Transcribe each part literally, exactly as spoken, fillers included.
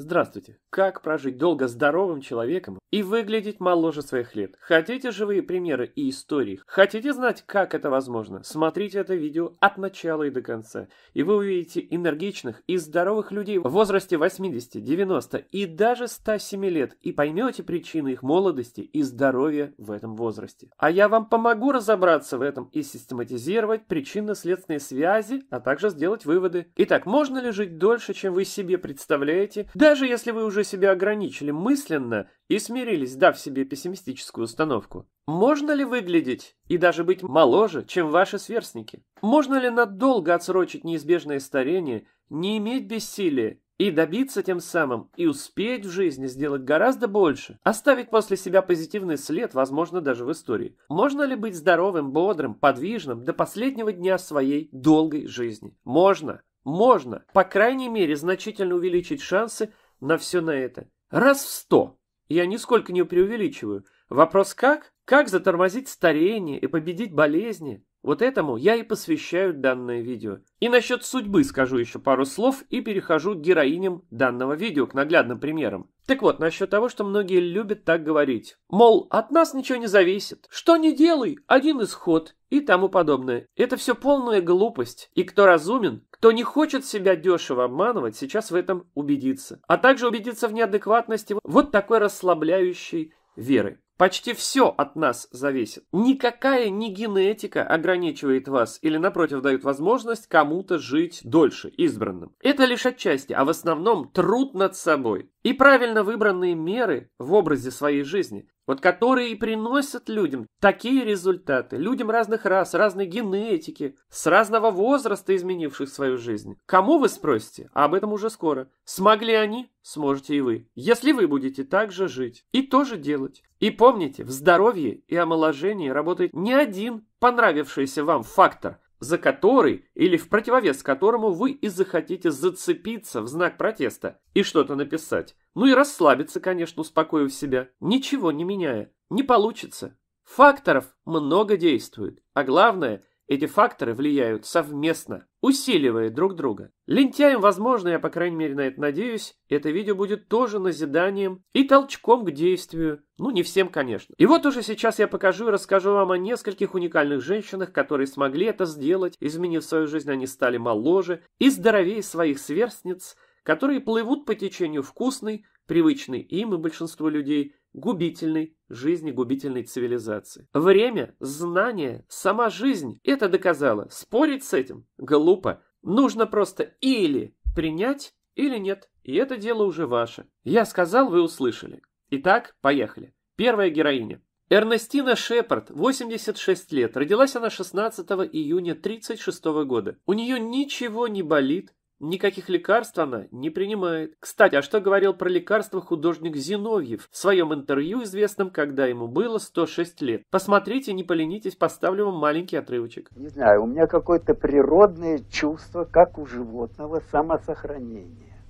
Здравствуйте. Как прожить долго здоровым человеком и выглядеть моложе своих лет? Хотите живые примеры и истории? Хотите знать, как это возможно? Смотрите это видео от начала и до конца, и вы увидите энергичных и здоровых людей в возрасте восьмидесяти, девяноста и даже ста семи лет, и поймете причины их молодости и здоровья в этом возрасте. А я вам помогу разобраться в этом и систематизировать причинно-следственные связи, а также сделать выводы. Итак, можно ли жить дольше, чем вы себе представляете? Даже если вы уже себя ограничили мысленно и смирились, дав себе пессимистическую установку. Можно ли выглядеть и даже быть моложе, чем ваши сверстники? Можно ли надолго отсрочить неизбежное старение, не иметь бессилия и добиться тем самым и успеть в жизни сделать гораздо больше, оставить после себя позитивный след, возможно, даже в истории? Можно ли быть здоровым, бодрым, подвижным до последнего дня своей долгой жизни? Можно! Можно, по крайней мере, значительно увеличить шансы на все на это. Раз в сто. Я нисколько не преувеличиваю. Вопрос как? Как затормозить старение и победить болезни? Вот этому я и посвящаю данное видео. И насчет судьбы скажу еще пару слов и перехожу к героиням данного видео, к наглядным примерам. Так вот, насчет того, что многие любят так говорить. Мол, от нас ничего не зависит. Что ни делай, один исход и тому подобное. Это все полная глупость. И кто разумен, кто не хочет себя дешево обманывать, сейчас в этом убедится. А также убедиться в неадекватности вот такой расслабляющей веры. Почти все от нас зависит. Никакая не генетика ограничивает вас или, напротив, дает возможность кому-то жить дольше, избранным. Это лишь отчасти, а в основном труд над собой. И правильно выбранные меры в образе своей жизни, вот которые и приносят людям такие результаты. Людям разных рас, разной генетики, с разного возраста изменивших свою жизнь. Кому, вы спросите? А об этом уже скоро. Смогли они? Сможете и вы. Если вы будете так же жить и тоже делать. И помните, в здоровье и омоложении работает не один понравившийся вам фактор, за который или в противовес которому вы и захотите зацепиться в знак протеста и что-то написать. Ну и расслабиться, конечно, успокоив себя, ничего не меняя. Не получится. Факторов много действует, а главное, эти факторы влияют совместно, усиливая друг друга. Лентяем, возможно, я по крайней мере на это надеюсь, это видео будет тоже назиданием и толчком к действию. Ну, не всем, конечно. И вот уже сейчас я покажу и расскажу вам о нескольких уникальных женщинах, которые смогли это сделать. Изменив свою жизнь, они стали моложе и здоровее своих сверстниц, которые плывут по течению вкусной, привычной им и большинству людей губительной жизни, губительной цивилизации. Время, знания, сама жизнь это доказала. Спорить с этим глупо. Нужно просто или принять, или нет. И это дело уже ваше. Я сказал, вы услышали. Итак, поехали. Первая героиня. Эрнестина Шепард, восемьдесят шесть лет. Родилась она шестнадцатого июня тридцать шестого года. У нее ничего не болит. Никаких лекарств она не принимает. Кстати, а что говорил про лекарства художник Зиновьев в своем интервью, известном, когда ему было сто шесть лет? Посмотрите, не поленитесь, поставлю вам маленький отрывочек. Не знаю, у меня какое-то природное чувство, как у животного, самосохранения.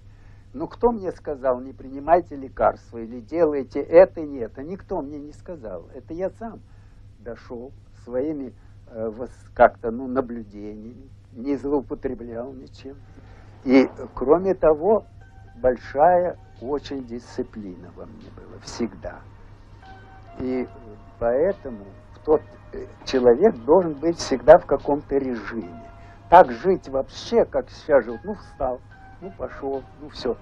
Ну, кто мне сказал, не принимайте лекарства или делайте это, не это? Никто мне не сказал. Это я сам дошел своими э, как-то, ну, наблюдениями, не злоупотреблял ничем. И, кроме того, большая очень дисциплина во мне была всегда. И поэтому тот человек должен быть всегда в каком-то режиме. Так жить вообще, как сейчас живут, ну встал, ну пошел, ну все.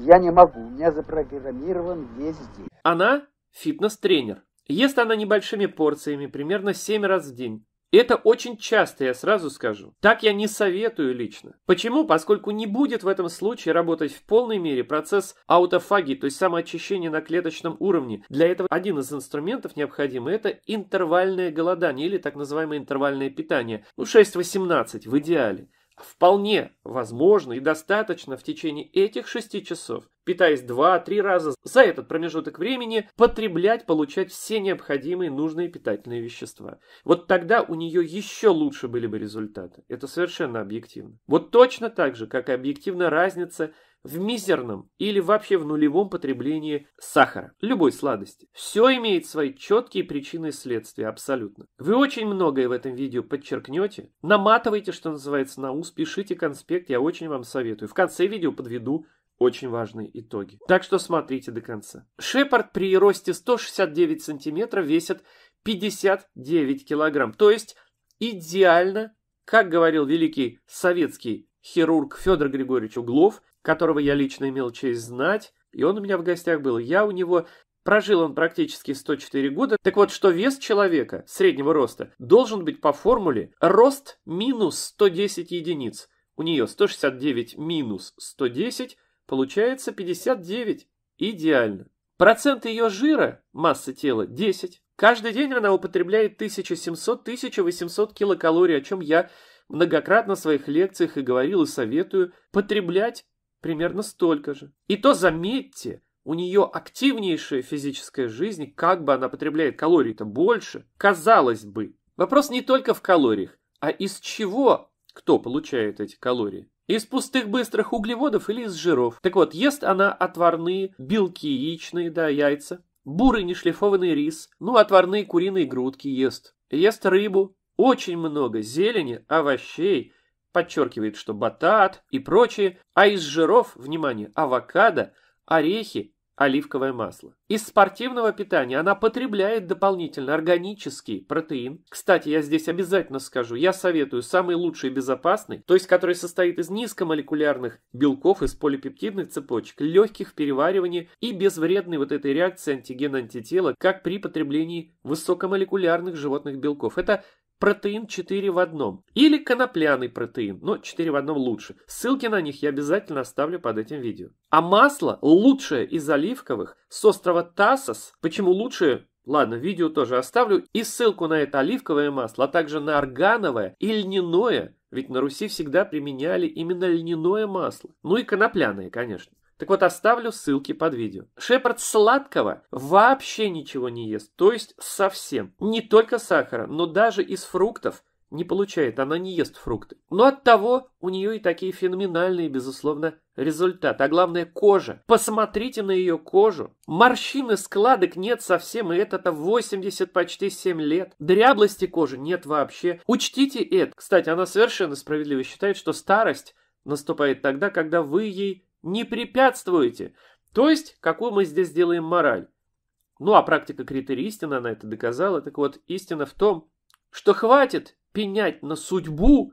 Я не могу, у меня запрограммирован весь день. Она фитнес-тренер. Ест она небольшими порциями, примерно семь раз в день. Это очень часто, я сразу скажу. Так я не советую лично. Почему? Поскольку не будет в этом случае работать в полной мере процесс аутофагии, то есть самоочищения на клеточном уровне. Для этого один из инструментов необходим, это интервальное голодание или так называемое интервальное питание. Ну, шесть-восемнадцать в идеале. Вполне возможно и достаточно в течение этих шести часов, питаясь два-три раза за этот промежуток времени, потреблять, получать все необходимые нужные питательные вещества. Вот тогда у нее еще лучше были бы результаты. Это совершенно объективно. Вот точно так же, как и объективна разница в мизерном или вообще в нулевом потреблении сахара, любой сладости. Все имеет свои четкие причины и следствия, абсолютно. Вы очень многое в этом видео подчеркнете, наматывайте, что называется, на ус, пишите конспект, я очень вам советую. В конце видео подведу очень важные итоги. Так что смотрите до конца. Шепард при росте сто шестьдесят девять сантиметров весит пятьдесят девять килограмм. То есть идеально, как говорил великий советский хирург Фёдор Григорьевич Углов, которого я лично имел честь знать, и он у меня в гостях был. Я у него... Прожил он практически сто четыре года. Так вот, что вес человека среднего роста должен быть по формуле рост минус сто десять единиц. У нее сто шестьдесят девять минус сто десять, получается пятьдесят девять. Идеально. Процент ее жира, массы тела, десять. Каждый день она употребляет тысяча семьсот — тысяча восемьсот килокалорий, о чем я многократно в своих лекциях и говорил, и советую потреблять примерно столько же. И то, заметьте, у нее активнейшая физическая жизнь, как бы она потребляет калорий-то больше, казалось бы. Вопрос не только в калориях, а из чего кто получает эти калории? Из пустых быстрых углеводов или из жиров? Так вот, ест она отварные белки, яичные, да, яйца, бурый нешлифованный рис, ну, отварные куриные грудки ест, ест рыбу, очень много зелени, овощей, подчеркивает, что батат и прочее, а из жиров, внимание, авокадо, орехи, оливковое масло. Из спортивного питания она потребляет дополнительно органический протеин. Кстати, я здесь обязательно скажу, я советую самый лучший и безопасный, то есть который состоит из низкомолекулярных белков, из полипептидных цепочек, легких в переваривании и безвредной вот этой реакции антиген-антитела, как при потреблении высокомолекулярных животных белков. Это протеин четыре в одном или конопляный протеин, но четыре в одном лучше. Ссылки на них я обязательно оставлю под этим видео. А масло лучшее из оливковых с острова Тасос. Почему лучшее? Ладно, видео тоже оставлю и ссылку на это оливковое масло, а также на органовое и льняное, ведь на Руси всегда применяли именно льняное масло. Ну и конопляное, конечно. Так вот, оставлю ссылки под видео. Шепард сладкого вообще ничего не ест, то есть совсем. Не только сахара, но даже из фруктов не получает, она не ест фрукты. Но оттого у нее и такие феноменальные, безусловно, результаты. А главное, кожа. Посмотрите на ее кожу. Морщин и складок нет совсем, и это-то восемьдесят почти семь лет. Дряблости кожи нет вообще. Учтите это. Кстати, она совершенно справедливо считает, что старость наступает тогда, когда вы ей не препятствуете. То есть, какую мы здесь делаем мораль? Ну, а практика критерий истины, она это доказала. Так вот, истина в том, что хватит пенять на судьбу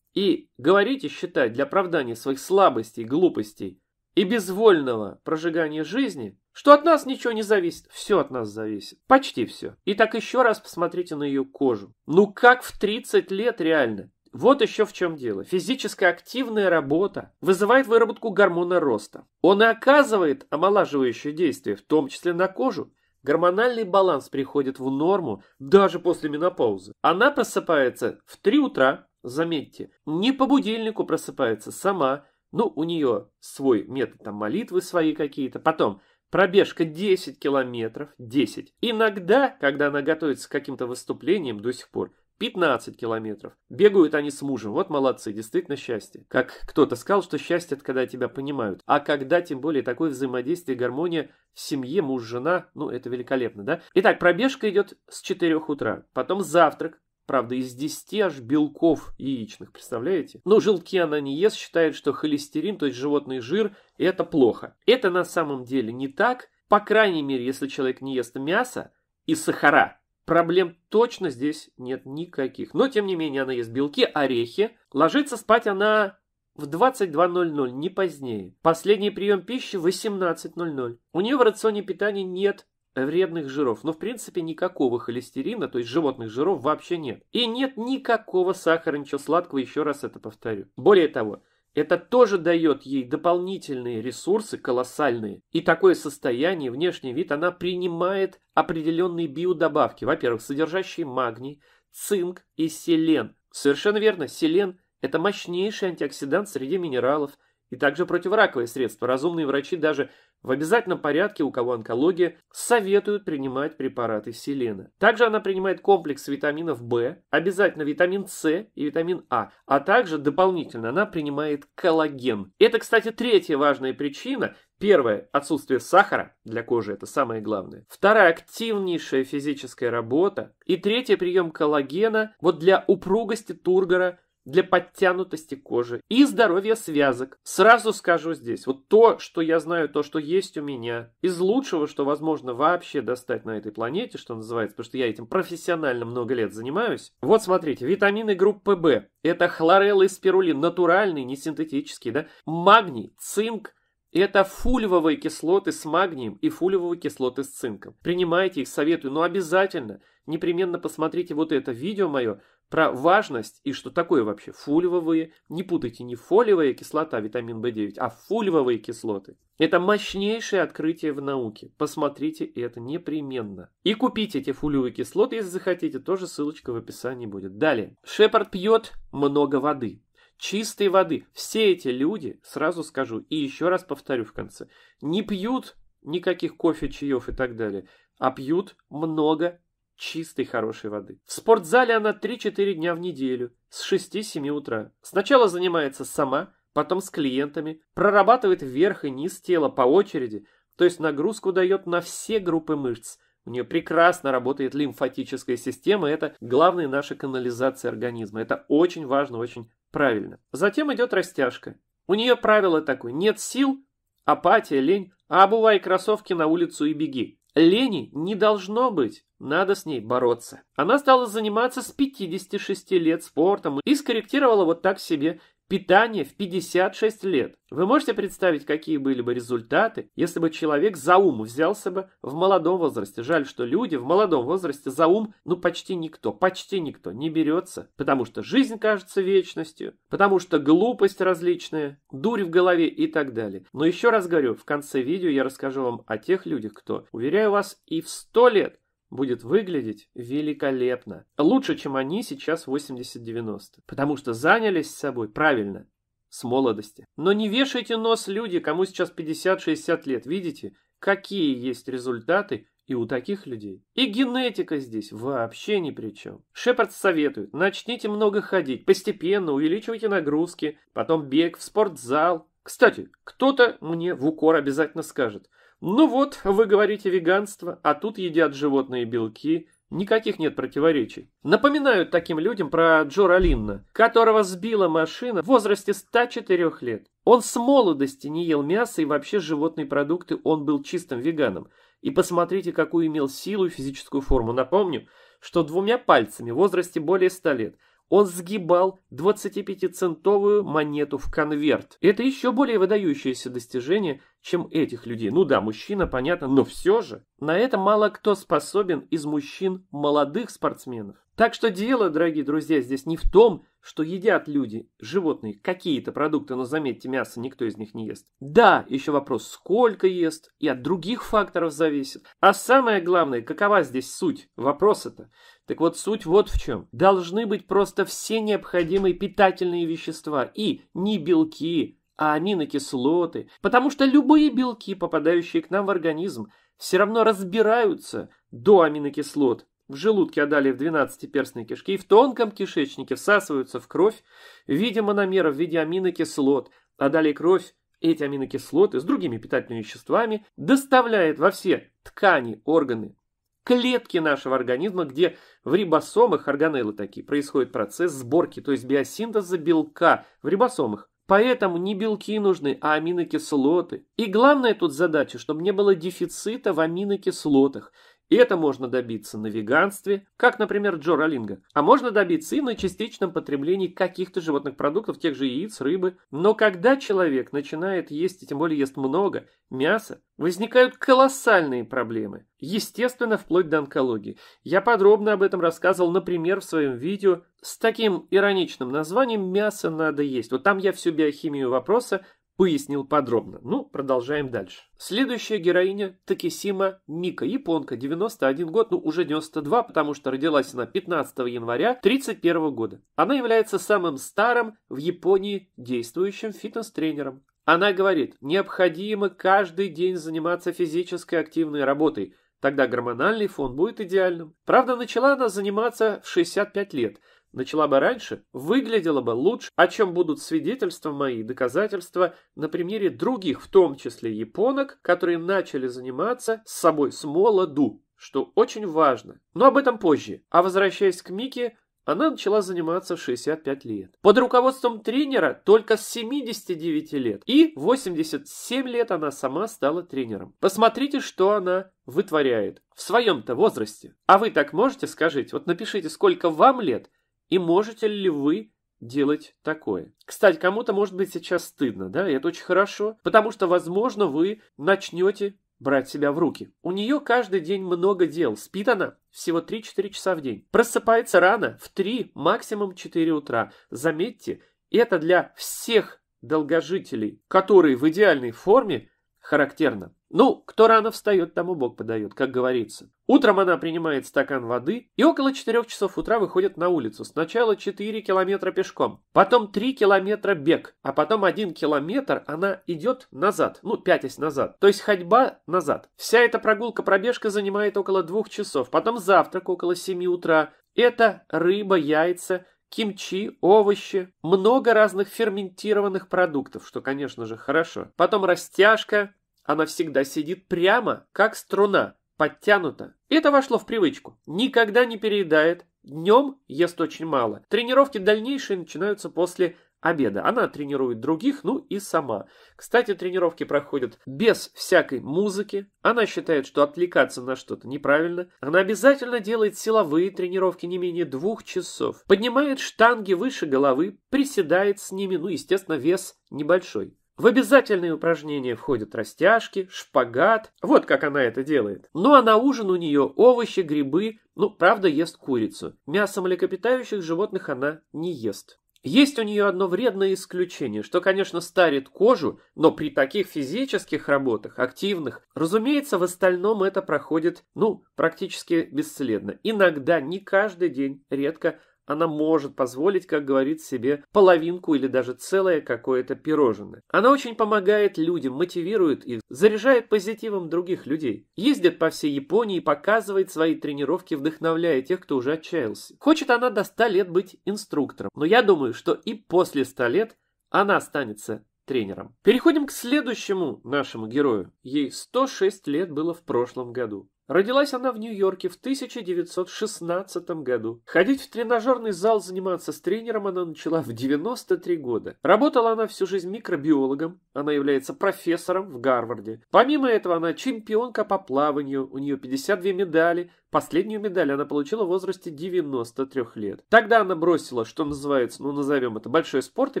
и говорить и считать для оправдания своих слабостей, глупостей и безвольного прожигания жизни, что от нас ничего не зависит. Все от нас зависит. Почти все. И так еще раз посмотрите на ее кожу. Ну, как в тридцать лет реально. Вот еще в чем дело. Физическая активная работа вызывает выработку гормона роста. Он и оказывает омолаживающее действие, в том числе на кожу. Гормональный баланс приходит в норму даже после менопаузы. Она просыпается в три утра, заметьте, не по будильнику просыпается сама. Ну, у нее свой метод, там молитвы свои какие-то. Потом пробежка десять километров, десять. Иногда, когда она готовится к каким-то выступлениям до сих пор, пятнадцать километров. Бегают они с мужем. Вот молодцы, действительно счастье. Как кто-то сказал, что счастье — это когда тебя понимают. А когда, тем более, такое взаимодействие, гармония в семье, муж, жена, ну, это великолепно, да? Итак, пробежка идет с четырёх утра. Потом завтрак. Правда, из десяти аж белков яичных, представляете? Но желтки она не ест, считает, что холестерин, то есть животный жир, это плохо. Это на самом деле не так. По крайней мере, если человек не ест мясо и сахара, проблем точно здесь нет никаких. Но, тем не менее, она ест белки, орехи. Ложится спать она в двадцать два ноль ноль, не позднее. Последний прием пищи в восемнадцать ноль ноль. У нее в рационе питания нет вредных жиров. Но, в принципе, никакого холестерина, то есть животных жиров, вообще нет. И нет никакого сахара, ничего сладкого, еще раз это повторю. Более того, это тоже дает ей дополнительные ресурсы, колоссальные. И такое состояние, внешний вид, она принимает определенные биодобавки. Во-первых, содержащие магний, цинк и селен. Совершенно верно, селен – это мощнейший антиоксидант среди минералов. И также противораковые средства. Разумные врачи даже в обязательном порядке, у кого онкология, советуют принимать препараты селена. Также она принимает комплекс витаминов В, обязательно витамин С и витамин А. А также дополнительно она принимает коллаген. Это, кстати, третья важная причина. Первое – отсутствие сахара, для кожи это самое главное. Вторая – активнейшая физическая работа. И третье – прием коллагена вот для упругости тургора, для подтянутости кожи и здоровья связок. Сразу скажу здесь, вот то, что я знаю, то, что есть у меня, из лучшего, что возможно вообще достать на этой планете, что называется, потому что я этим профессионально много лет занимаюсь. Вот смотрите, витамины группы В, это хлорелл и спирулин, натуральный, не синтетический, да, магний, цинк. Это фульвовые кислоты с магнием и фульвовые кислоты с цинком. Принимайте их, советую, но обязательно, непременно посмотрите вот это видео мое про важность и что такое вообще фульвовые. Не путайте, не фолиевая кислота, витамин В девять, а фульвовые кислоты. Это мощнейшее открытие в науке. Посмотрите это непременно. И купите эти фульвовые кислоты, если захотите, тоже ссылочка в описании будет. Далее. Шепард пьет много воды. Чистой воды. Все эти люди, сразу скажу и еще раз повторю в конце, не пьют никаких кофе, чаев и так далее, а пьют много чистой хорошей воды. В спортзале она три-четыре дня в неделю, с шести-семи утра. Сначала занимается сама, потом с клиентами, прорабатывает вверх и низ тела по очереди, то есть нагрузку дает на все группы мышц. У нее прекрасно работает лимфатическая система, это главная наша канализация организма. Это очень важно, очень правильно. Затем идет растяжка. У нее правило такое: нет сил, апатия, лень, обувай кроссовки на улицу и беги. Лени не должно быть, надо с ней бороться. Она стала заниматься с пятидесяти шести лет спортом и скорректировала вот так себе питание в пятьдесят шесть лет. Вы можете представить, какие были бы результаты, если бы человек за ум взялся бы в молодом возрасте? Жаль, что люди в молодом возрасте за ум, ну почти никто, почти никто не берется, потому что жизнь кажется вечностью, потому что глупость различная, дурь в голове и так далее. Но еще раз говорю, в конце видео я расскажу вам о тех людях, кто, уверяю вас, и в сто лет будет выглядеть великолепно. Лучше, чем они сейчас восемьдесят-девяносто. Потому что занялись собой правильно, с молодости. Но не вешайте нос, люди, кому сейчас пятьдесят-шестьдесят лет. Видите, какие есть результаты и у таких людей. И генетика здесь вообще ни при чем. Шепард советует, начните много ходить, постепенно увеличивайте нагрузки, потом бег в спортзал. Кстати, кто-то мне в укор обязательно скажет: ну вот, вы говорите веганство, а тут едят животные белки, никаких нет противоречий. Напоминают таким людям про Джоралинна, которого сбила машина в возрасте ста четырёх лет. Он с молодости не ел мясо и вообще животные продукты, он был чистым веганом. И посмотрите, какую имел силу и физическую форму. Напомню, что двумя пальцами в возрасте более ста лет он сгибал двадцатипятицентовую монету в конверт. Это еще более выдающееся достижение, чем этих людей. Ну да, мужчина, понятно, но все же. На это мало кто способен из мужчин молодых спортсменов. Так что дело, дорогие друзья, здесь не в том, что едят люди, животные, какие-то продукты, но заметьте, мясо никто из них не ест. Да, еще вопрос, сколько ест, и от других факторов зависит. А самое главное, какова здесь суть вопроса-то? Так вот, суть вот в чем. Должны быть просто все необходимые питательные вещества и не белки, а аминокислоты, потому что любые белки, попадающие к нам в организм, все равно разбираются до аминокислот в желудке, а далее в двенадцатиперстной кишке и в тонком кишечнике всасываются в кровь в виде мономеров, в виде аминокислот, а далее кровь эти аминокислоты с другими питательными веществами доставляет во все ткани, органы, клетки нашего организма, где в рибосомах, органеллы такие, происходит процесс сборки, то есть биосинтеза белка в рибосомах. Поэтому не белки нужны, а аминокислоты. И главная тут задача, чтобы не было дефицита в аминокислотах. И это можно добиться на веганстве, как, например, Джоралинга. А можно добиться и на частичном потреблении каких-то животных продуктов, тех же яиц, рыбы. Но когда человек начинает есть, и тем более ест много мяса, возникают колоссальные проблемы. Естественно, вплоть до онкологии. Я подробно об этом рассказывал, например, в своем видео с таким ироничным названием «Мясо надо есть». Вот там я всю биохимию вопроса пояснил подробно. Ну, продолжаем дальше. Следующая героиня — Такисима Мика, японка, девяносто один год, ну уже девяносто два, потому что родилась она пятнадцатого января тридцать первого года. Она является самым старым в Японии действующим фитнес-тренером. Она говорит: необходимо каждый день заниматься физической активной работой, тогда гормональный фон будет идеальным. Правда, начала она заниматься в шестьдесят пять лет. Начала бы раньше, выглядела бы лучше, о чем будут свидетельства мои, доказательства на примере других, в том числе японок, которые начали заниматься с собой с молоду, что очень важно. Но об этом позже. А возвращаясь к Мике, Она начала заниматься в шестьдесят пять лет. Под руководством тренера только с семидесяти девяти лет. И в восемьдесят семь лет она сама стала тренером. Посмотрите, что она вытворяет в своем-то возрасте. А вы так можете, скажите? Вот напишите, сколько вам лет и можете ли вы делать такое. Кстати, кому-то может быть сейчас стыдно, да? И это очень хорошо. Потому что, возможно, вы начнете брать себя в руки. У нее каждый день много дел. Спит она всего три-четыре часа в день. Просыпается рано, в три, максимум четыре утра. Заметьте, это для всех долгожителей, которые в идеальной форме, характерно. Ну, кто рано встает, тому Бог подает, как говорится. Утром она принимает стакан воды и около четырёх часов утра выходит на улицу. Сначала четыре километра пешком, потом три километра бег, а потом один километр она идет назад, ну, пятясь назад. То есть ходьба назад. Вся эта прогулка-пробежка занимает около двух часов, потом завтрак около семи утра. Это рыба, яйца, кимчи, овощи, много разных ферментированных продуктов, что, конечно же, хорошо. Потом растяжка. Она всегда сидит прямо, как струна, подтянута. Это вошло в привычку. Никогда не переедает. Днем ест очень мало. Тренировки дальнейшие начинаются после обеда. Она тренирует других, ну и сама. Кстати, тренировки проходят без всякой музыки. Она считает, что отвлекаться на что-то неправильно. Она обязательно делает силовые тренировки не менее двух часов. Поднимает штанги выше головы, приседает с ними, ну, естественно, вес небольшой. В обязательные упражнения входят растяжки, шпагат. Вот как она это делает. Ну а на ужин у нее овощи, грибы. Ну, правда, ест курицу. Мясо млекопитающих животных она не ест. Есть у нее одно вредное исключение, что, конечно, старит кожу, но при таких физических работах, активных, разумеется, в остальном это проходит, ну, практически бесследно. Иногда, не каждый день, редко. Она может позволить, как говорит себе, половинку или даже целое какое-то пирожное. Она очень помогает людям, мотивирует их, заряжает позитивом других людей. Ездит по всей Японии, показывает свои тренировки, вдохновляя тех, кто уже отчаялся. Хочет она до ста лет быть инструктором. Но я думаю, что и после ста лет она останется тренером. Переходим к следующему нашему герою. Ей сто шесть лет было в прошлом году. Родилась она в Нью-Йорке в тысяча девятьсот шестнадцатом году. Ходить в тренажерный зал, заниматься с тренером она начала в девяносто три года. Работала она всю жизнь микробиологом. Она является профессором в Гарварде. Помимо этого, она чемпионка по плаванию. У нее пятьдесят две медали. Последнюю медаль она получила в возрасте девяноста трёх лет. Тогда она бросила, что называется, ну назовем это, большой спорт и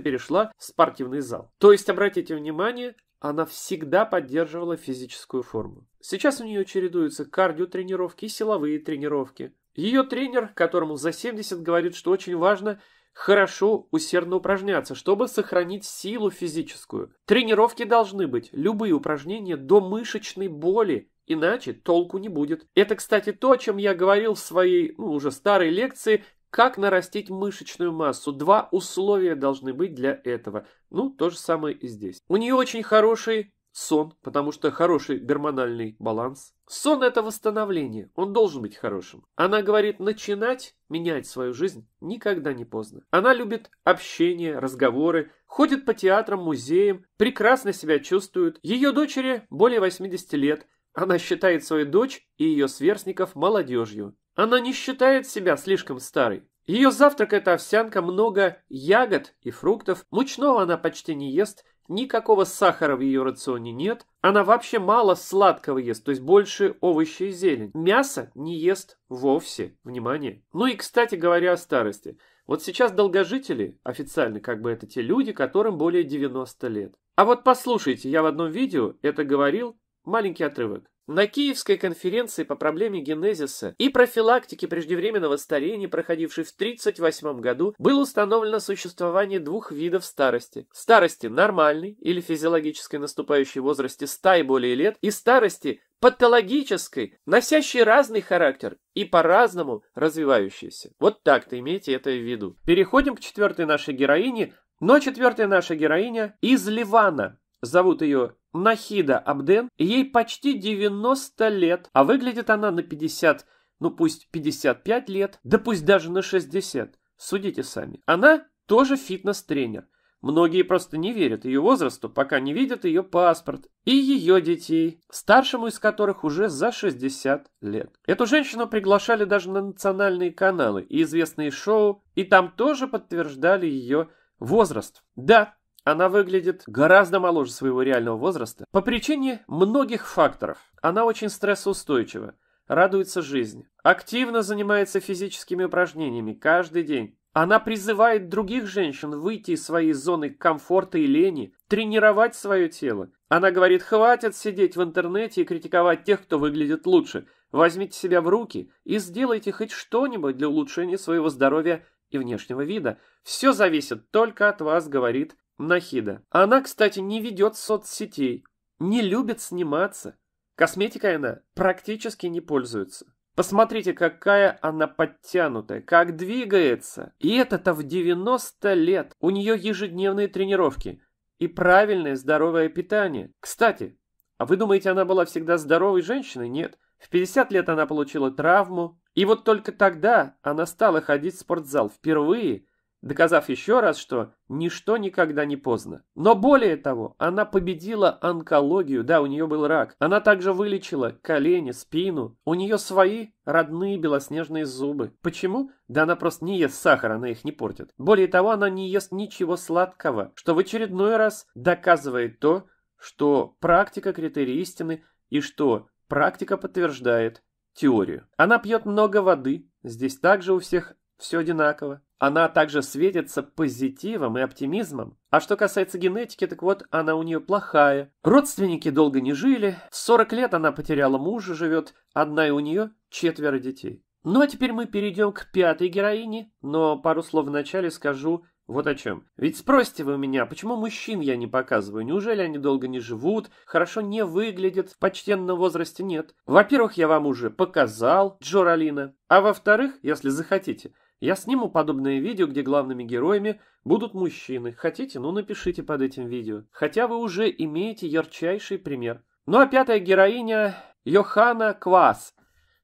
перешла в спортивный зал. То есть, обратите внимание, она всегда поддерживала физическую форму. Сейчас у нее чередуются кардиотренировки и силовые тренировки. Ее тренер, которому за семьдесят, говорит, что очень важно хорошо, усердно упражняться, чтобы сохранить силу физическую. Тренировки должны быть, любые упражнения, до мышечной боли, иначе толку не будет. Это, кстати, то, о чем я говорил в своей, ну, уже старой лекции «Как нарастить мышечную массу». Два условия должны быть для этого. Ну, то же самое и здесь. У нее очень хороший сон, потому что хороший гормональный баланс. Сон – это восстановление, он должен быть хорошим. Она говорит, начинать менять свою жизнь никогда не поздно. Она любит общение, разговоры, ходит по театрам, музеям, прекрасно себя чувствует. Ее дочери более восьмидесяти лет. Она считает свою дочь и ее сверстников молодежью. Она не считает себя слишком старой. Ее завтрак – это овсянка, много ягод и фруктов. Мучного она почти не ест, никакого сахара в ее рационе нет. Она вообще мало сладкого ест, то есть больше овощей и зелень. Мясо не ест вовсе. Внимание! Ну и, кстати говоря, о старости. Вот сейчас долгожители, официально как бы это те люди, которым более девяноста лет. А вот послушайте, я в одном видео это говорил, маленький отрывок. На Киевской конференции по проблеме генезиса и профилактике преждевременного старения, проходившей в тридцать восьмом году, было установлено существование двух видов старости. Старости нормальной или физиологической, наступающей в возрасте ста и более лет, и старости патологической, носящей разный характер и по-разному развивающейся. Вот так-то имейте это в виду. Переходим к четвертой нашей героине, но четвертая наша героиня из Ливана. Зовут ее Нахида Абден, ей почти девяносто лет, а выглядит она на пятьдесят, ну пусть пятьдесят пять лет, да пусть даже на шестьдесят, судите сами. Она тоже фитнес-тренер. Многие просто не верят ее возрасту, пока не видят ее паспорт и ее детей, старшему из которых уже за шестьдесят лет. Эту женщину приглашали даже на национальные каналы и известные шоу, и там тоже подтверждали ее возраст. Да, она выглядит гораздо моложе своего реального возраста по причине многих факторов. Она очень стрессоустойчива, радуется жизни, активно занимается физическими упражнениями каждый день. Она призывает других женщин выйти из своей зоны комфорта и лени, тренировать свое тело. Она говорит: хватит сидеть в интернете и критиковать тех, кто выглядит лучше. Возьмите себя в руки и сделайте хоть что-нибудь для улучшения своего здоровья и внешнего вида. Все зависит только от вас, говорит Нахида. Она, кстати, не ведет соцсетей, не любит сниматься. Косметикой она практически не пользуется. Посмотрите, какая она подтянутая, как двигается. И это-то в девяносто лет. У нее ежедневные тренировки и правильное здоровое питание. Кстати, а вы думаете, она была всегда здоровой женщиной? Нет. В пятьдесят лет она получила травму. И вот только тогда она стала ходить в спортзал впервые, доказав еще раз, что ничто никогда не поздно. Но более того, она победила онкологию, да, у нее был рак. Она также вылечила колени, спину. У нее свои родные белоснежные зубы. Почему? Да она просто не ест сахар, она их не портит. Более того, она не ест ничего сладкого, что в очередной раз доказывает то, что практика критерий истины и что практика подтверждает теорию. Она пьет много воды, здесь также у всех все одинаково. Она также светится позитивом и оптимизмом. А что касается генетики, так вот, она у нее плохая. Родственники долго не жили. В сорок лет она потеряла мужа, живет одна, и у нее четверо детей. Ну а теперь мы перейдем к пятой героине, но пару слов вначале скажу вот о чем. Ведь спросите вы меня, почему мужчин я не показываю? Неужели они долго не живут, хорошо не выглядят, в почтенном возрасте? Нет. Во-первых, я вам уже показал Джоралинна. А во-вторых, если захотите, я сниму подобное видео, где главными героями будут мужчины. Хотите, ну напишите под этим видео. Хотя вы уже имеете ярчайший пример. Ну а пятая героиня — Йоханна Квас.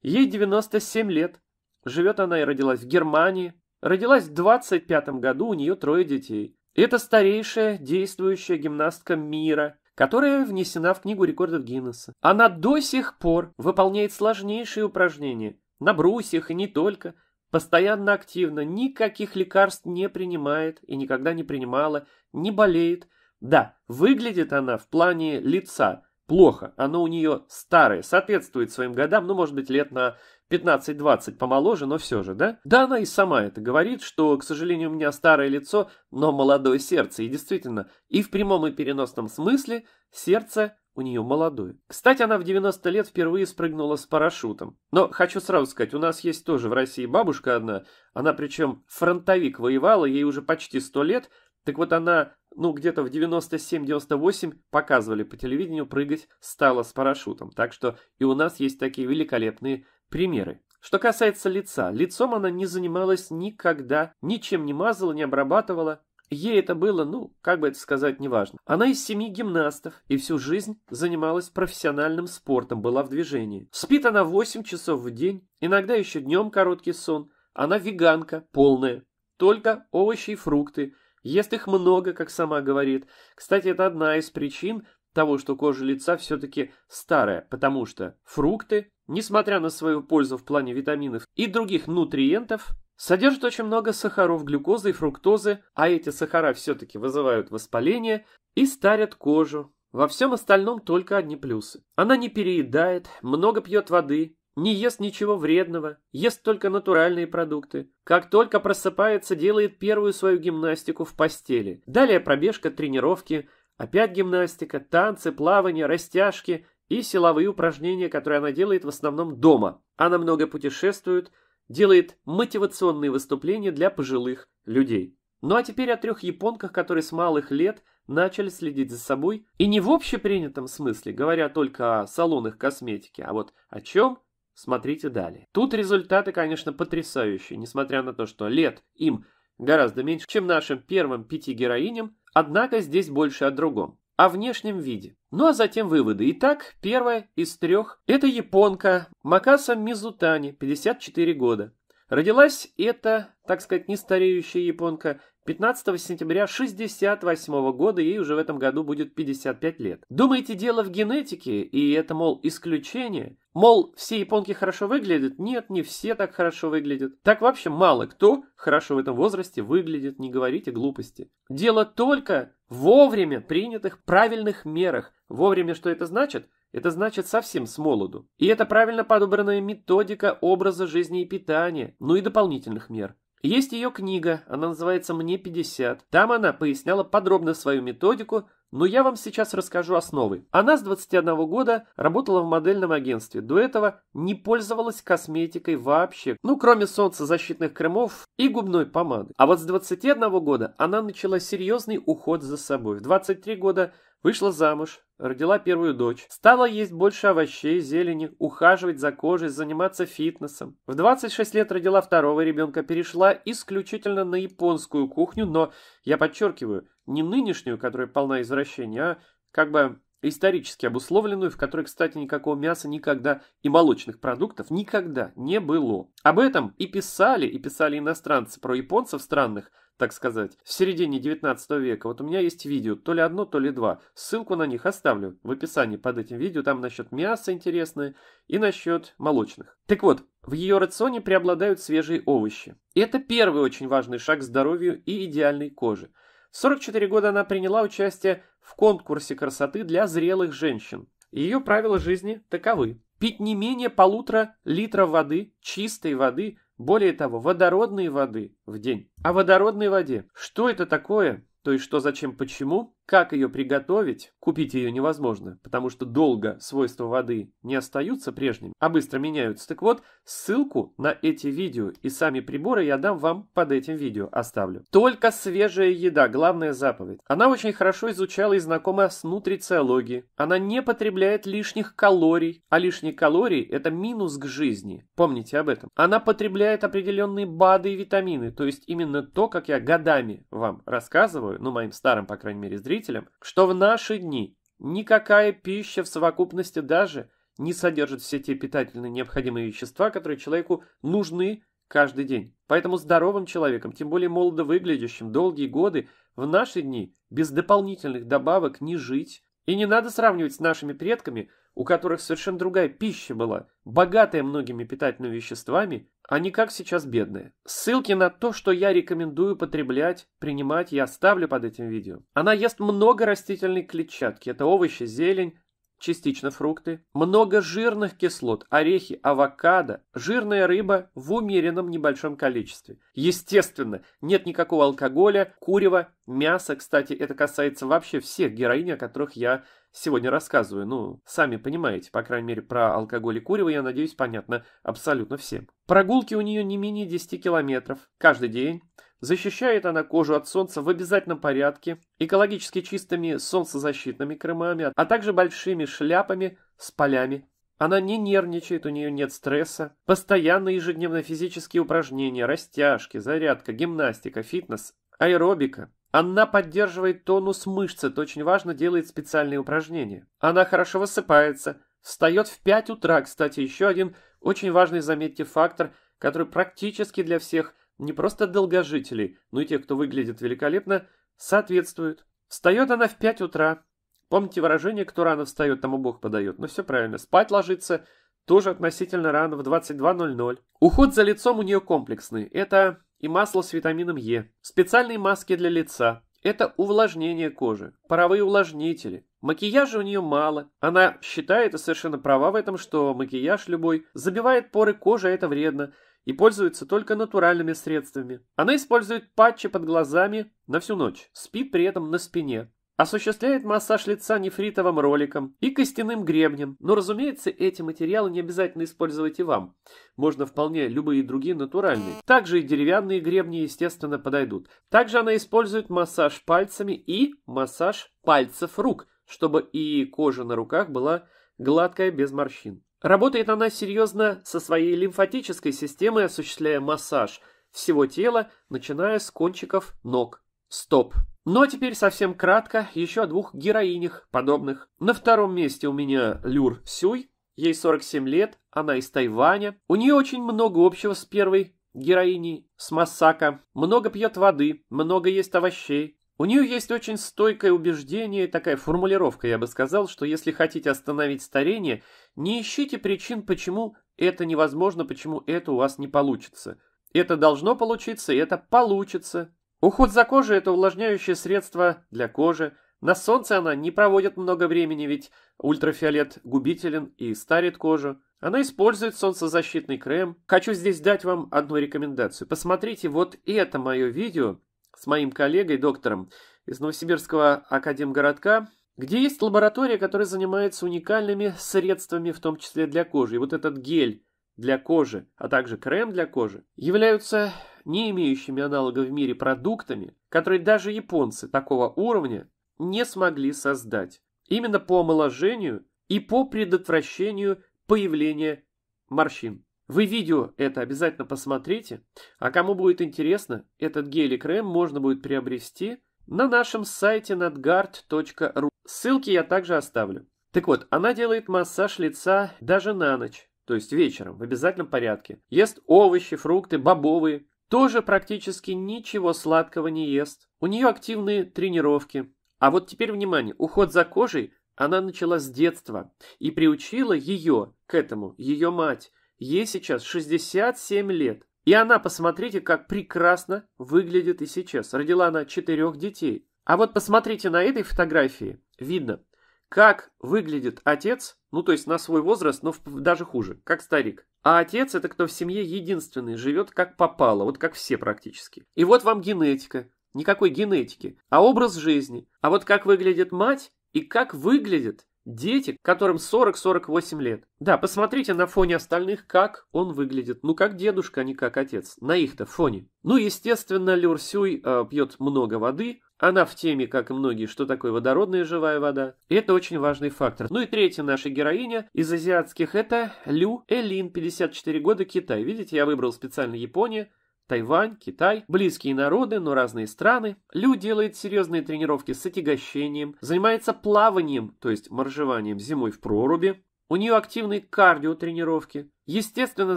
Ей девяносто семь лет. Живет она и родилась в Германии. Родилась в двадцать пятом году, у нее трое детей. Это старейшая действующая гимнастка мира, которая внесена в Книгу рекордов Гиннесса. Она до сих пор выполняет сложнейшие упражнения на брусьях и не только. Постоянно активно, никаких лекарств не принимает и никогда не принимала, не болеет. Да, выглядит она в плане лица плохо, оно у нее старое, соответствует своим годам, ну может быть лет на пятнадцать-двадцать помоложе, но все же, да? Да, она и сама это говорит, что, к сожалению, у меня старое лицо, но молодое сердце. И действительно, и в прямом и переносном смысле сердце у нее молодой. Кстати, она в девяносто лет впервые спрыгнула с парашютом. Но хочу сразу сказать, у нас есть тоже в России бабушка одна. Она причем фронтовик воевала, ей уже почти сто лет. Так вот она, ну где-то в девяносто семь — девяносто восемь показывали по телевидению, прыгать стала с парашютом. Так что и у нас есть такие великолепные примеры. Что касается лица. Лицом она не занималась никогда, ничем не мазала, не обрабатывала. Ей это было, ну, как бы это сказать, неважно. Она из семьи гимнастов и всю жизнь занималась профессиональным спортом, была в движении. Спит она восемь часов в день, иногда еще днем короткий сон. Она веганка, полная, только овощи и фрукты. Ест их много, как сама говорит. Кстати, это одна из причин того, что кожа лица все-таки старая, потому что фрукты, несмотря на свою пользу в плане витаминов и других нутриентов, содержит очень много сахаров, глюкозы и фруктозы, а эти сахара все-таки вызывают воспаление и старят кожу. Во всем остальном только одни плюсы. Она не переедает, много пьет воды, не ест ничего вредного, ест только натуральные продукты. Как только просыпается, делает первую свою гимнастику в постели. Далее пробежка, тренировки, опять гимнастика, танцы, плавание, растяжки и силовые упражнения, которые она делает в основном дома. Она много путешествует, делает мотивационные выступления для пожилых людей. Ну а теперь о трех японках, которые с малых лет начали следить за собой. И не в общепринятом смысле, говоря только о салонах косметики, а вот о чем — смотрите далее. Тут результаты, конечно, потрясающие, несмотря на то, что лет им гораздо меньше, чем нашим первым пяти героиням, однако здесь больше о другом, о внешнем виде. Ну а затем выводы. Итак, первая из трех – это японка Макаса Мизутани, пятьдесят четыре года. Родилась эта, так сказать, нестареющая японка пятнадцатого сентября шестьдесят восьмого года, ей уже в этом году будет пятьдесят пять лет. Думаете, дело в генетике, и это, мол, исключение? Мол, все японки хорошо выглядят? Нет, не все так хорошо выглядят. Так вообще мало кто хорошо в этом возрасте выглядит, не говорите глупости. Дело только в вовремя принятых правильных мерах. Вовремя что это значит? Это значит совсем с молоду. И это правильно подобранная методика образа жизни и питания, ну и дополнительных мер. Есть ее книга, она называется «Мне пятьдесят». Там она поясняла подробно свою методику, но я вам сейчас расскажу основы. Она с двадцати одного года работала в модельном агентстве. До этого не пользовалась косметикой вообще, ну кроме солнцезащитных кремов и губной помады. А вот с двадцати одного года она начала серьезный уход за собой. В двадцать три года вышла замуж, родила первую дочь, стала есть больше овощей, зелени, ухаживать за кожей, заниматься фитнесом. В двадцать шесть лет родила второго ребенка, перешла исключительно на японскую кухню, но, я подчеркиваю, не нынешнюю, которая полна извращений, а как бы исторически обусловленную, в которой, кстати, никакого мяса никогда и молочных продуктов никогда не было. Об этом и писали, и писали иностранцы про японцев странных, так сказать, в середине девятнадцатого века. Вот у меня есть видео, то ли одно, то ли два. Ссылку на них оставлю в описании под этим видео. Там насчет мяса интересное и насчет молочных. Так вот, в ее рационе преобладают свежие овощи. И это первый очень важный шаг к здоровью и идеальной коже. В сорок четыре года она приняла участие в конкурсе красоты для зрелых женщин. Ее правила жизни таковы. Пить не менее полутора литра воды, чистой воды, более того, водородной воды в день. О водородной воде. Что это такое? То есть что, зачем, почему? Как ее приготовить? Купить ее невозможно, потому что долго свойства воды не остаются прежними, а быстро меняются. Так вот, ссылку на эти видео и сами приборы я дам вам под этим видео, оставлю. Только свежая еда, главная заповедь. Она очень хорошо изучала и знакома с нутрициологией. Она не потребляет лишних калорий, а лишние калории – это минус к жизни. Помните об этом. Она потребляет определенные БАДы и витамины, то есть именно то, как я годами вам рассказываю, ну, моим старым, по крайней мере, зрителям, что в наши дни никакая пища в совокупности даже не содержит все те питательные необходимые вещества, которые человеку нужны каждый день. Поэтому здоровым человеком, тем более молодо выглядящим, долгие годы, в наши дни без дополнительных добавок не жить. И не надо сравнивать с нашими предками, у которых совершенно другая пища была, богатая многими питательными веществами, а не как сейчас бедная. Ссылки на то, что я рекомендую потреблять, принимать, я оставлю под этим видео. Она ест много растительной клетчатки, это овощи, зелень, частично фрукты, много жирных кислот, орехи, авокадо, жирная рыба в умеренном небольшом количестве. Естественно, нет никакого алкоголя, курева, мяса. Кстати, это касается вообще всех героинь, о которых я сегодня рассказываю. Ну, сами понимаете, по крайней мере, про алкоголь и курево, я надеюсь, понятно абсолютно всем. Прогулки у нее не менее десяти километров каждый день. Защищает она кожу от солнца в обязательном порядке, экологически чистыми солнцезащитными кремами, а также большими шляпами с полями. Она не нервничает, у нее нет стресса. Постоянные ежедневные физические упражнения, растяжки, зарядка, гимнастика, фитнес, аэробика. Она поддерживает тонус мышц, это очень важно, делает специальные упражнения. Она хорошо высыпается, встает в пять утра. Кстати, еще один очень важный, заметьте, фактор, который практически для всех не просто долгожителей, но и тех, кто выглядит великолепно, соответствует. Встает она в пять утра. Помните выражение, кто рано встает, тому Бог подает. Ну все правильно, спать ложится тоже относительно рано, в двадцать два ноль ноль. Уход за лицом у нее комплексный. Это и масло с витамином Е, специальные маски для лица. Это увлажнение кожи, паровые увлажнители. Макияжа у нее мало. Она считает, и совершенно права в этом, что макияж любой забивает поры кожи, а это вредно. И пользуется только натуральными средствами. Она использует патчи под глазами на всю ночь, спит при этом на спине. Осуществляет массаж лица нефритовым роликом и костяным гребнем. Но, разумеется, эти материалы не обязательно использовать и вам. Можно вполне любые другие натуральные. Также и деревянные гребни, естественно, подойдут. Также она использует массаж пальцами и массаж пальцев рук, чтобы и кожа на руках была гладкая, без морщин. Работает она серьезно со своей лимфатической системой, осуществляя массаж всего тела, начиная с кончиков ног. Стоп. Ну а теперь совсем кратко еще о двух героинях подобных. На втором месте у меня Лур Сю, ей сорок семь лет, она из Тайваня. У нее очень много общего с первой героини с Масака, много пьет воды, много ест овощей. У нее есть очень стойкое убеждение, такая формулировка, я бы сказал, что если хотите остановить старение, не ищите причин, почему это невозможно, почему это у вас не получится. Это должно получиться, и это получится. Уход за кожей – это увлажняющее средство для кожи. На солнце она не проводит много времени, ведь ультрафиолет губителен и старит кожу. Она использует солнцезащитный крем. Хочу здесь дать вам одну рекомендацию. Посмотрите вот это мое видео с моим коллегой, доктором из Новосибирского академгородка, где есть лаборатория, которая занимается уникальными средствами, в том числе для кожи. И вот этот гель для кожи, а также крем для кожи, являются не имеющими аналога в мире продуктами, которые даже японцы такого уровня не смогли создать. Именно по омоложению и по предотвращению появления морщин. Вы видео это обязательно посмотрите, а кому будет интересно, этот гель и крем можно будет приобрести на нашем сайте натгард точка ру. Ссылки я также оставлю. Так вот, она делает массаж лица даже на ночь, то есть вечером, в обязательном порядке. Ест овощи, фрукты, бобовые. Тоже практически ничего сладкого не ест. У нее активные тренировки. А вот теперь внимание, уход за кожей она начала с детства и приучила ее к этому, ее мать. Ей сейчас шестьдесят семь лет. И она, посмотрите, как прекрасно выглядит и сейчас. Родила она четырех детей. А вот посмотрите на этой фотографии, видно, как выглядит отец, ну то есть на свой возраст, но даже хуже, как старик. А отец — это кто в семье единственный, живет как попало, вот как все практически. И вот вам генетика. Никакой генетики, а образ жизни. А вот как выглядит мать и как выглядят дети, которым сорок-сорок восемь лет. Да, посмотрите на фоне остальных, как он выглядит. Ну, как дедушка, а не как отец. На их-то фоне. Ну, естественно, Лур Сю э, пьет много воды. Она в теме, как и многие, что такое водородная живая вода. И это очень важный фактор. Ну и третья наша героиня из азиатских — это Лю Элин, пятьдесят четыре года, Китай. Видите, я выбрал специально Японию. Тайвань, Китай, близкие народы, но разные страны. Лю делает серьезные тренировки с отягощением, занимается плаванием, то есть моржеванием зимой в проруби. У нее активные кардиотренировки. Естественно,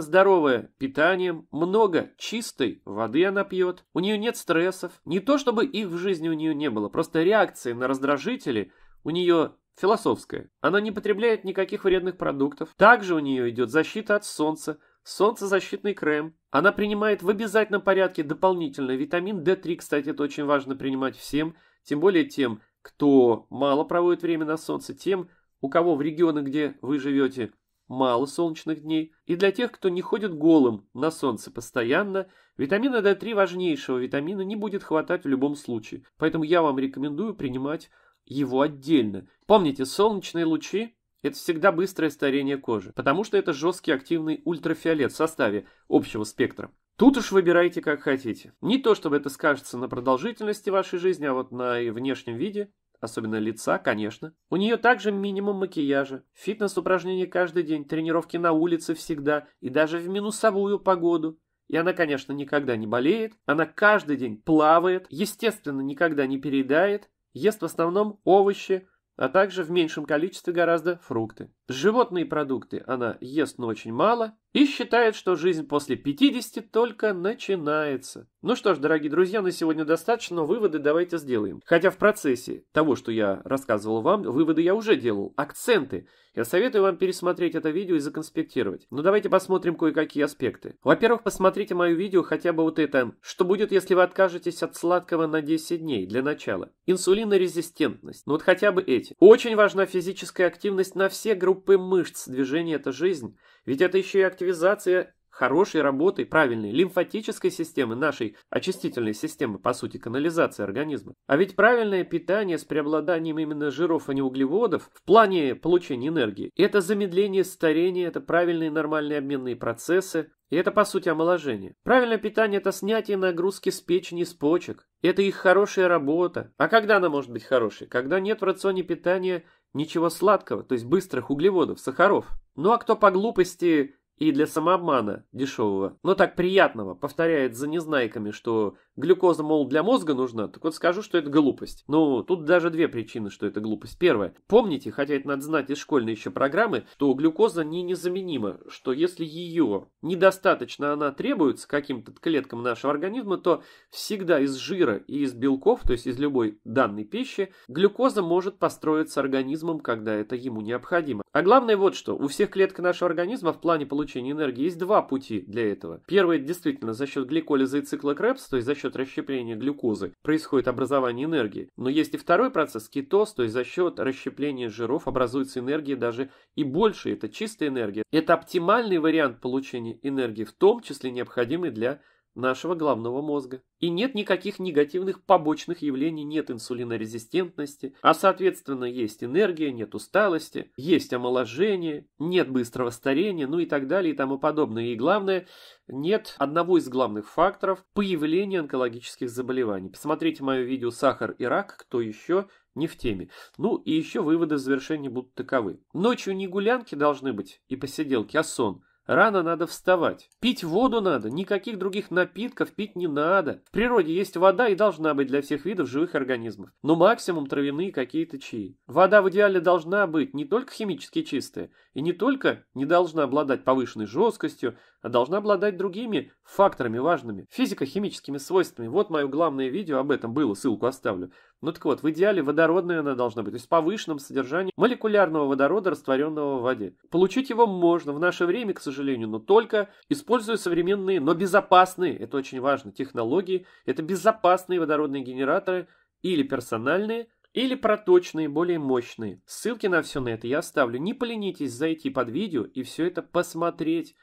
здоровое питание, много чистой воды она пьет. У нее нет стрессов. Не то чтобы их в жизни у нее не было, просто реакции на раздражители у нее философская. Она не потребляет никаких вредных продуктов. Также у нее идет защита от солнца, солнцезащитный крем. Она принимает в обязательном порядке дополнительно витамин дэ три. Кстати, это очень важно принимать всем, тем более тем, кто мало проводит время на солнце, тем, у кого в регионах, где вы живете, мало солнечных дней. И для тех, кто не ходит голым на солнце постоянно, витамина дэ три, важнейшего витамина, не будет хватать в любом случае. Поэтому я вам рекомендую принимать его отдельно. Помните, солнечные лучи — это всегда быстрое старение кожи, потому что это жесткий активный ультрафиолет в составе общего спектра. Тут уж выбирайте как хотите. Не то чтобы это скажется на продолжительности вашей жизни, а вот на внешнем виде, особенно лица, конечно. У нее также минимум макияжа, фитнес-упражнения каждый день, тренировки на улице всегда и даже в минусовую погоду. И она, конечно, никогда не болеет, она каждый день плавает, естественно, никогда не переедает, ест в основном овощи, а также в меньшем количестве гораздо фрукты. Животные продукты она ест, но очень мало, и считает, что жизнь после пятидесяти только начинается. Ну что ж, дорогие друзья, на сегодня достаточно, но выводы давайте сделаем. Хотя в процессе того, что я рассказывал вам, выводы я уже делал, акценты. Я советую вам пересмотреть это видео и законспектировать. Но давайте посмотрим кое-какие аспекты. Во-первых, посмотрите мое видео, хотя бы вот это. Что будет, если вы откажетесь от сладкого на десять дней для начала? Инсулинорезистентность. Ну вот хотя бы эти. Очень важна физическая активность на все группы мышц. Движение – это жизнь. Ведь это еще и активизация хорошей работы, правильной лимфатической системы, нашей очистительной системы, по сути, канализации организма. А ведь правильное питание с преобладанием именно жиров, а не углеводов, в плане получения энергии, это замедление старения, это правильные нормальные обменные процессы, и это, по сути, омоложение. Правильное питание – это снятие нагрузки с печени, с почек. Это их хорошая работа. А когда она может быть хорошей? Когда нет в рационе питания ничего сладкого, то есть быстрых углеводов, сахаров. Ну а кто по глупости и для самообмана дешевого, но так приятного, повторяет за незнайками, что глюкоза, мол, для мозга нужна, так вот скажу, что это глупость. Ну, тут даже две причины, что это глупость. Первая. Помните, хотя это надо знать из школьной еще программы, что глюкоза не незаменима, что если ее недостаточно она требуется каким-то клеткам нашего организма, то всегда из жира и из белков, то есть из любой данной пищи, глюкоза может построиться организмом, когда это ему необходимо. А главное вот что. У всех клеток нашего организма в плане получения энергии есть два пути для этого. Первый, действительно, за счет гликолиза и цикла Кребса, то есть за счет расщепления глюкозы, происходит образование энергии. Но есть и второй процесс, кетоз, то есть за счет расщепления жиров образуется энергия даже и больше. Это чистая энергия. Это оптимальный вариант получения энергии, в том числе необходимый для нашего головного мозга. И нет никаких негативных побочных явлений, нет инсулинорезистентности, а соответственно есть энергия, нет усталости, есть омоложение, нет быстрого старения, ну и так далее и тому подобное. И главное, нет одного из главных факторов появления онкологических заболеваний. Посмотрите мое видео «Сахар и рак», кто еще не в теме. Ну и еще выводы в завершении будут таковы. Ночью не гулянки должны быть и посиделки, а сон. Рано надо вставать. Пить воду надо, никаких других напитков пить не надо. В природе есть вода и должна быть для всех видов живых организмов. Но максимум травяные какие-то чаи. Вода в идеале должна быть не только химически чистая, и не только не должна обладать повышенной жесткостью, а должна обладать другими факторами важными, физико-химическими свойствами. Вот мое главное видео об этом было, ссылку оставлю. Ну так вот, в идеале водородная она должна быть, то есть с повышенным содержанием молекулярного водорода, растворенного в воде. Получить его можно в наше время, к сожалению, но только используя современные, но безопасные, это очень важно, технологии. Это безопасные водородные генераторы, или персональные, или проточные, более мощные. Ссылки на все на это я оставлю. Не поленитесь зайти под видео и все это посмотреть.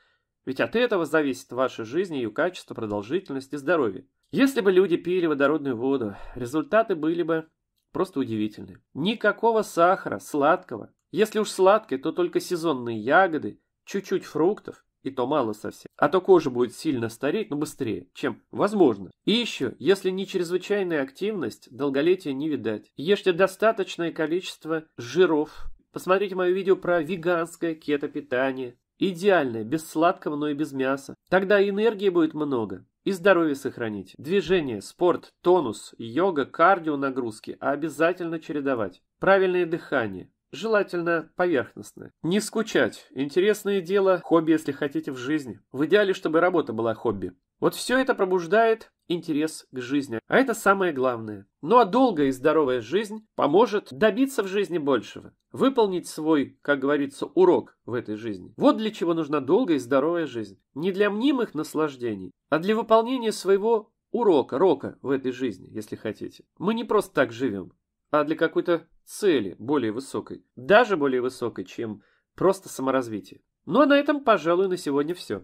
Ведь от этого зависит ваша жизнь, ее качество, продолжительность и здоровье. Если бы люди пили водородную воду, результаты были бы просто удивительны. Никакого сахара, сладкого. Если уж сладкое, то только сезонные ягоды, чуть-чуть фруктов, и то мало совсем. А то кожа будет сильно стареть, но быстрее, чем возможно. И еще, если не чрезвычайная активность, долголетия не видать. Ешьте достаточное количество жиров. Посмотрите мое видео про веганское кето-питание. Идеальное, без сладкого, но и без мяса. Тогда энергии будет много. И здоровье сохраните. Движение, спорт, тонус, йога, кардио нагрузки, а обязательно чередовать. Правильное дыхание. Желательно поверхностное. Не скучать. Интересное дело, хобби, если хотите, в жизни. В идеале, чтобы работа была хобби. Вот все это пробуждает интерес к жизни. А это самое главное. Ну а долгая и здоровая жизнь поможет добиться в жизни большего. Выполнить свой, как говорится, урок в этой жизни. Вот для чего нужна долгая и здоровая жизнь. Не для мнимых наслаждений, а для выполнения своего урока, рока в этой жизни, если хотите. Мы не просто так живем, а для какой-то цели более высокой. Даже более высокой, чем просто саморазвитие. Ну а на этом, пожалуй, на сегодня все.